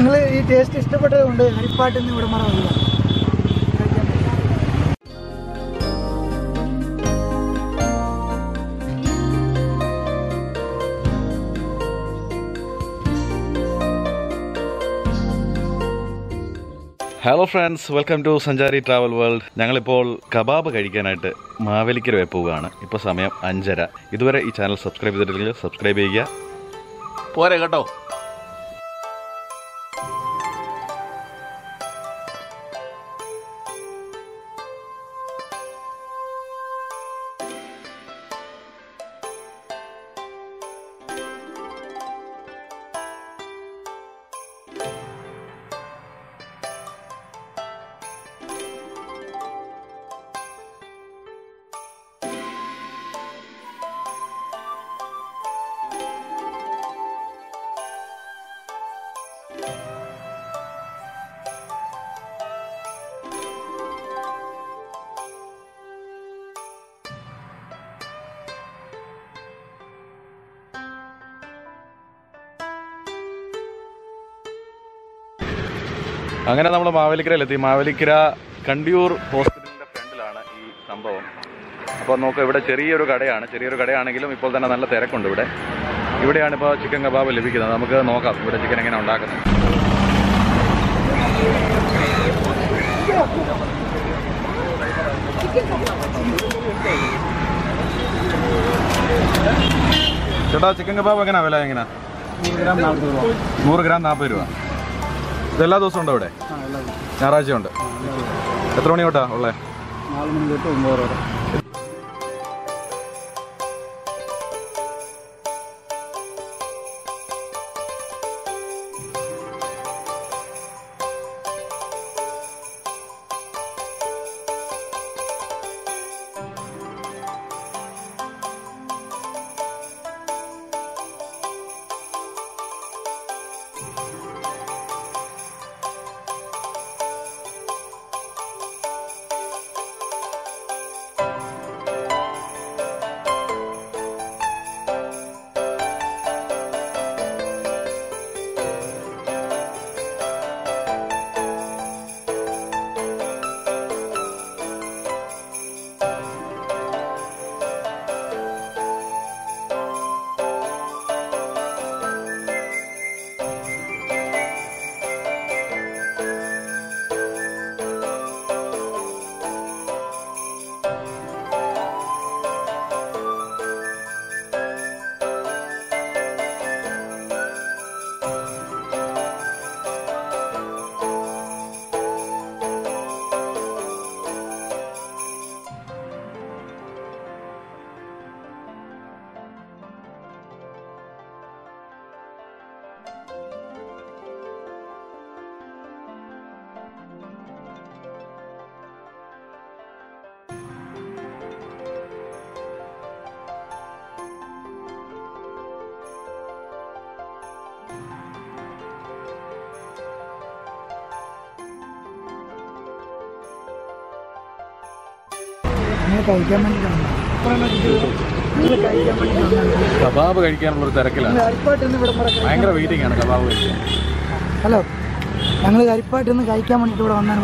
English taste is different. Harry Potter in the Udamara. Hello friends, welcome to Sanchari Travel World. ഞങ്ങളിപ്പോൾ kebab കഴിക്കാനായിട്ട് മാവേലിക്കര വരെ പോവുകയാണ്. ഇപ്പോൾ സമയം 5:30. ഇതുവരെ ഈ ചാനൽ സബ്സ്ക്രൈബ് ചെയ്തിട്ടില്ലെങ്കിൽ സബ്സ്ക്രൈബ് ചെയ്യുക. പോരെ കേട്ടോ. അങ്ങനെ നമ്മൾ മാവേലിക്കരയിലെത്തി. മാവേലിക്കര കണ്ടിയൂർ ഹോസ്പിറ്റലിൻ്റെ ഫ്രണ്ടിലാണ് ഈ സംഭവം. അപ്പോൾ നോക്കാം, ഇവിടെ ചെറിയൊരു കടയാണ്. ചെറിയൊരു കടയാണെങ്കിലും ഇപ്പോൾ തന്നെ നല്ല തിരക്കുണ്ട് ഇവിടെ. ഇവിടെയാണിപ്പോൾ ചിക്കൻ കബാബ് ലഭിക്കുന്നത്. നമുക്ക് നോക്കാം ഇവിടെ ചിക്കൻ എങ്ങനെ ഉണ്ടാക്കുന്നത്. ചേട്ടാ, ചിക്കൻ കബാബ് എങ്ങനെയാണ് വില? എങ്ങനെയാ? 100 gram 40 രൂപ. എല്ലാ ദിവസവും ഉണ്ടോ ഇവിടെ? ഞായറാഴ്ച ഉണ്ട്. എത്ര മണി തൊട്ടാ ഉള്ളത്? 4 മണി തൊട്ട് 9 വരെ. കബാബ് കഴിക്കാനുള്ളൊരു തിരക്കിലാണ്. ഭയങ്കര വെയിറ്റിംഗ് ആണ് കബാബ് കഴിക്കാൻ. ഹലോ, ഞങ്ങൾ ഹരിപ്പാട്ടിൽ നിന്ന് കഴിക്കാൻ വേണ്ടിയിട്ട് ഇവിടെ വന്നാണ്.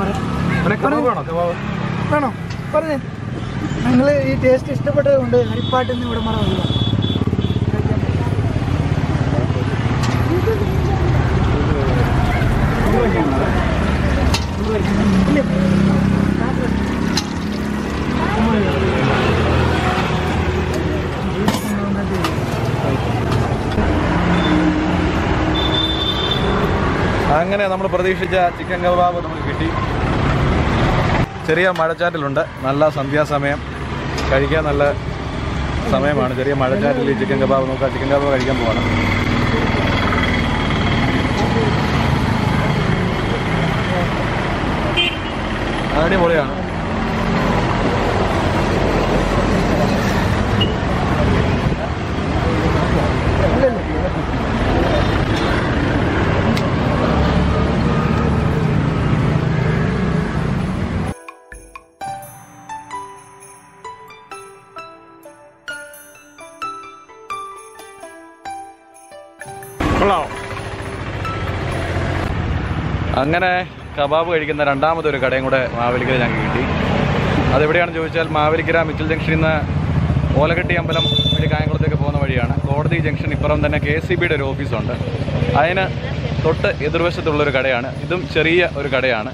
പറയാം, പറഞ്ഞേ. ഞങ്ങൾ ഈ ടേസ്റ്റ് ഇഷ്ടപ്പെട്ടതുകൊണ്ട് ഹരിപ്പാട്ടിൽ നിന്ന് ഇവിടെ മറ വന്നു. അങ്ങനെ നമ്മൾ പ്രതീക്ഷിച്ച ചിക്കൻ കബാബ് നമുക്ക് കിട്ടി. ചെറിയ മഴച്ചാറ്റിലുണ്ട്. നല്ല സന്ധ്യാസമയം കഴിക്കാൻ നല്ല സമയമാണ്. ചെറിയ മഴച്ചാറ്റിൽ ഈ ചിക്കൻ കബാബ്. നോക്കാം, ചിക്കൻ കബാബ് കഴിക്കാൻ പോവാണ്. അടിപൊളിയാണ്. അങ്ങനെ കബാബ് കഴിക്കുന്ന രണ്ടാമതൊരു കടയും കൂടെ മാവേലിക്കര ഞങ്ങൾക്ക് കിട്ടി. അതെവിടെയാണെന്ന് ചോദിച്ചാൽ മാവേലിക്കര മിച്ചൽ ജംഗ്ഷനിൽ നിന്ന് ഓലകെട്ടി അമ്പലം വഴി കായംകുളത്തേക്ക് പോകുന്ന വഴിയാണ്. കോടതി ജംഗ്ഷൻ ഇപ്പുറം തന്നെ KSEBയുടെ ഒരു ഓഫീസുണ്ട്. അതിന് തൊട്ട് എതിർവശത്തുള്ളൊരു കടയാണ്. ഇതും ചെറിയ ഒരു കടയാണ്.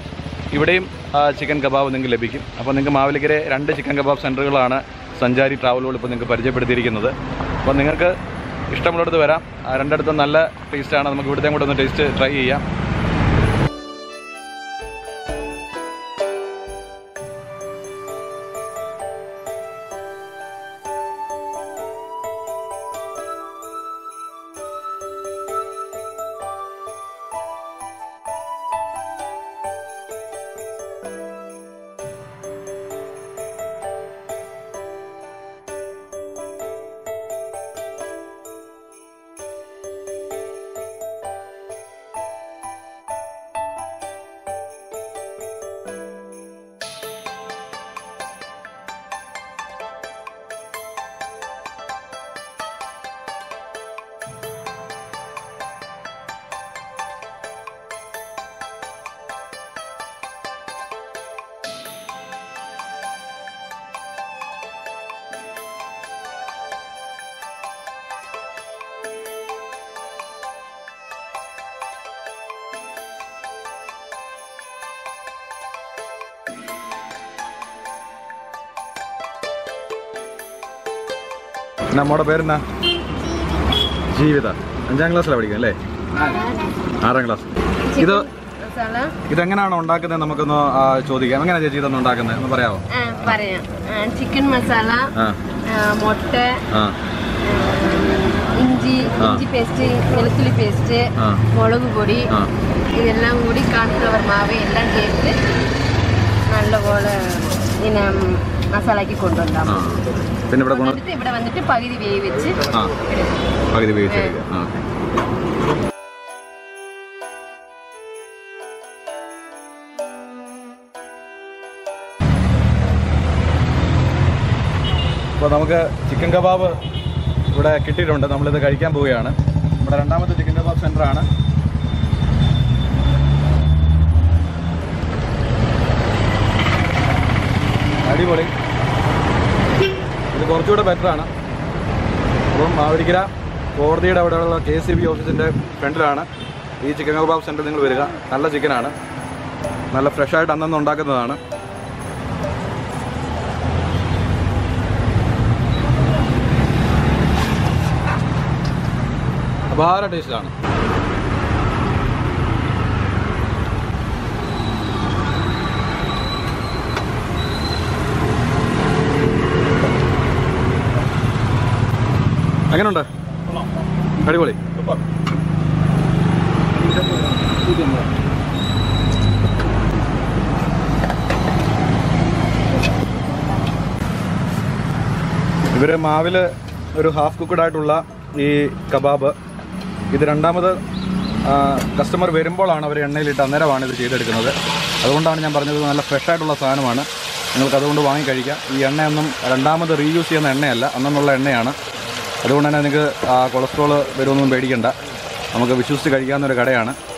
ഇവിടെയും ചിക്കൻ കബാബ് നിങ്ങൾക്ക് ലഭിക്കും. അപ്പോൾ നിങ്ങൾക്ക് മാവേലിക്കര 2 ചിക്കൻ കബാബ് സെൻ്ററുകളാണ് സഞ്ചാരി ട്രാവൽ വേൾഡ് ഇപ്പോൾ നിങ്ങൾക്ക് പരിചയപ്പെടുത്തിയിരിക്കുന്നത്. അപ്പോൾ നിങ്ങൾക്ക് ഇഷ്ടമുള്ളടത്ത് വരാം. രണ്ടിടത്തും നല്ല ടേസ്റ്റാണ്. നമുക്ക് ഇവിടുത്തെയും കൂടെ ഒന്ന് ടേസ്റ്റ് ട്രൈ ചെയ്യാം. നമ്മുടെ പേരെന്നാ? ജീവിത. 5ാം ക്ലാസ്സിലാണ് പഠിക്കുന്നത് അല്ലേ? 6ാം ക്ലാസ്. ഇതെങ്ങനെയാണോ ഉണ്ടാക്കുന്നത് നമുക്കൊന്ന് ചോദിക്കാം. എങ്ങനെ ചേച്ചി ഇതൊന്നും ഉണ്ടാക്കുന്നത് ഒന്ന് പറയാമോ? പറയാം. ചിക്കൻ മസാല, മുട്ട, ഇഞ്ചി, ഇഞ്ചി പേസ്റ്റ്, വെളുത്തുള്ളി പേസ്റ്റ്, മുളക് പൊടി, ഇതെല്ലാം കൂടി കാൺഫ്ലവർ മാവ് എല്ലാം ചേർത്ത് നല്ലപോലെ പിന്നെ മസാലയ്ക്ക് കൊണ്ടുവരാം. പിന്നെ ഇവിടെ വന്നിട്ട് പകുതി വേവിച്ച് അപ്പോൾ നമുക്ക് ചിക്കൻ കബാബ് ഇവിടെ കിട്ടിയിട്ടുണ്ട്. നമ്മളിത് കഴിക്കാൻ പോവുകയാണ്. നമ്മുടെ രണ്ടാമത്തെ ചിക്കൻ കബാബ് സെൻ്ററാണ്. അടിപൊളി. ഇത് കുറച്ചുകൂടെ ബെറ്ററാണ്. അപ്പം മാവേലിക്കര കോടതിയുടെ അവിടെയുള്ള KSEB ഓഫീസിൻ്റെ ഫ്രണ്ടിലാണ് ഈ ചിക്കൻ കബാബ് സെൻ്ററിൽ നിങ്ങൾ വരിക. നല്ല ചിക്കനാണ്, നല്ല ഫ്രഷായിട്ട് അന്നന്ന് ഉണ്ടാക്കുന്നതാണ്. അപാര ടേസ്റ്റാണ്. എങ്ങനെയുണ്ട്? അടിപൊളി. ഇവര് മാവിൽ ഒരു ഹാഫ് കുക്കഡായിട്ടുള്ള ഈ കബാബ് ഇത് രണ്ടാമത് കസ്റ്റമർ വരുമ്പോഴാണ് അവർ എണ്ണയിലിട്ട് അന്നേരമാണ് ഇത് ചെയ്തെടുക്കുന്നത്. അതുകൊണ്ടാണ് ഞാൻ പറഞ്ഞത് നല്ല ഫ്രഷായിട്ടുള്ള സാധനമാണ്. നിങ്ങൾക്ക് അതുകൊണ്ട് വാങ്ങി കഴിക്കാം. ഈ എണ്ണയൊന്നും രണ്ടാമത് റീയൂസ് ചെയ്യുന്ന എണ്ണയല്ല, അന്നുള്ള എണ്ണയാണ്. അതുകൊണ്ട് തന്നെ നിങ്ങൾക്ക് കൊളസ്ട്രോൾ വരുമൊന്നും പേടിക്കണ്ട. നമുക്ക് വിശ്വസിച്ച് കഴിക്കാവുന്ന ഒരു കടയാണ്.